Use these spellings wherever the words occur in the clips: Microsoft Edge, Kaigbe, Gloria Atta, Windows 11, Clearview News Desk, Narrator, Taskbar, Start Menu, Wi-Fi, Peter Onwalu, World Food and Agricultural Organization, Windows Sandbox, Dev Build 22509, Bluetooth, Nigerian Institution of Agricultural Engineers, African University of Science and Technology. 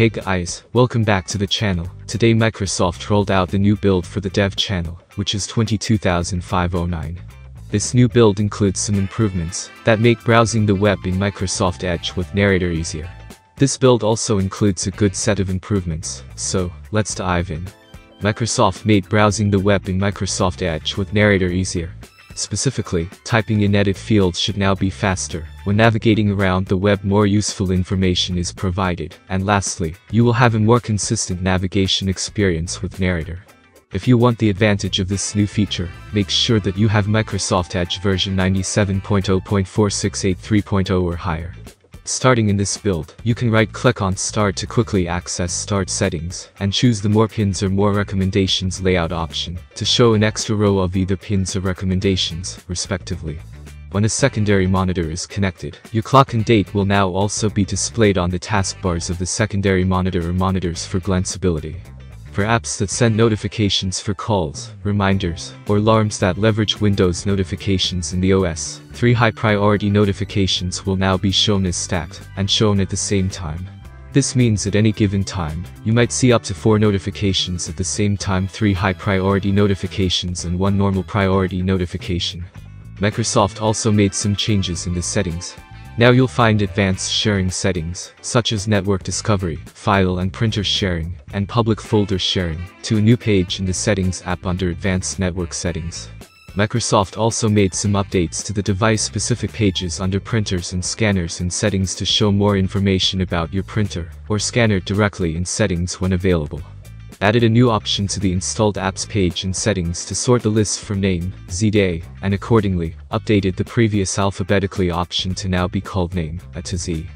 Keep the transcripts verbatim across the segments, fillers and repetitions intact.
Hey guys, welcome back to the channel. Today Microsoft rolled out the new build for the dev channel, which is twenty-two thousand five oh nine. This new build includes some improvements that make browsing the web in Microsoft Edge with Narrator easier. This build also includes a good set of improvements, so let's dive in. Microsoft made browsing the web in Microsoft Edge with Narrator easier. Specifically, typing in edit fields should now be faster, when navigating around the web more useful information is provided, and lastly, you will have a more consistent navigation experience with Narrator. If you want the advantage of this new feature, make sure that you have Microsoft Edge version ninety-seven point zero point four six eight three point zero or higher. Starting in this build, you can right-click on Start to quickly access Start settings, and choose the More Pins or More Recommendations layout option, to show an extra row of either pins or recommendations, respectively. When a secondary monitor is connected, your clock and date will now also be displayed on the taskbars of the secondary monitor or monitors for glanceability. For apps that send notifications for calls, reminders, or alarms that leverage Windows notifications in the O S, three high-priority notifications will now be shown as stacked, and shown at the same time. This means at any given time, you might see up to four notifications at the same time, three high-priority notifications and one normal priority notification. Microsoft also made some changes in the settings. Now you'll find advanced sharing settings, such as network discovery, file and printer sharing, and public folder sharing, to a new page in the Settings app under Advanced Network Settings. Microsoft also made some updates to the device-specific pages under printers and scanners in Settings to show more information about your printer, or scanner directly in Settings when available. Added a new option to the Installed Apps page in Settings to sort the list from name, Z day, and accordingly, updated the previous alphabetically option to now be called name, A to Z.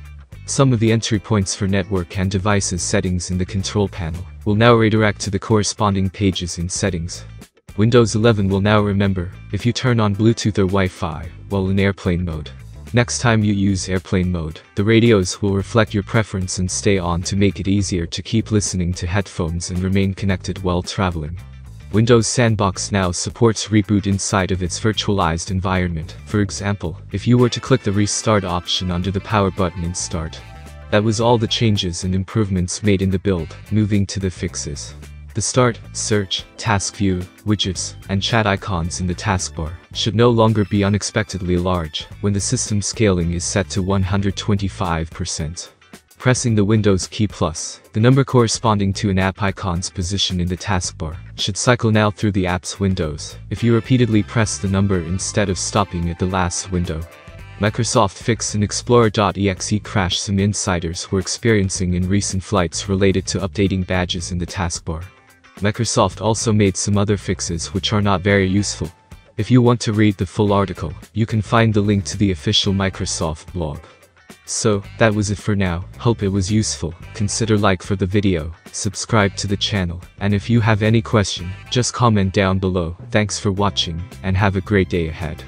Some of the entry points for network and devices settings in the control panel will now redirect to the corresponding pages in Settings. Windows eleven will now remember if you turn on Bluetooth or Wi-Fi while in airplane mode. Next time you use airplane mode, the radios will reflect your preference and stay on to make it easier to keep listening to headphones and remain connected while traveling. Windows Sandbox now supports reboot inside of its virtualized environment. For example, if you were to click the restart option under the power button in Start. That was all the changes and improvements made in the build. Moving to the fixes. The Start, Search, Task View, Widgets, and Chat icons in the taskbar should no longer be unexpectedly large when the system scaling is set to one hundred twenty-five percent. Pressing the Windows key plus, the number corresponding to an app icon's position in the taskbar, should cycle now through the app's windows if you repeatedly press the number instead of stopping at the last window. Microsoft fixed an Explorer dot E X E crash some insiders were experiencing in recent flights related to updating badges in the taskbar. Microsoft also made some other fixes which are not very useful. If you want to read the full article, you can find the link to the official Microsoft blog. So, that was it for now. Hope it was useful. Consider like for the video, subscribe to the channel, and if you have any question, just comment down below. Thanks for watching, and have a great day ahead.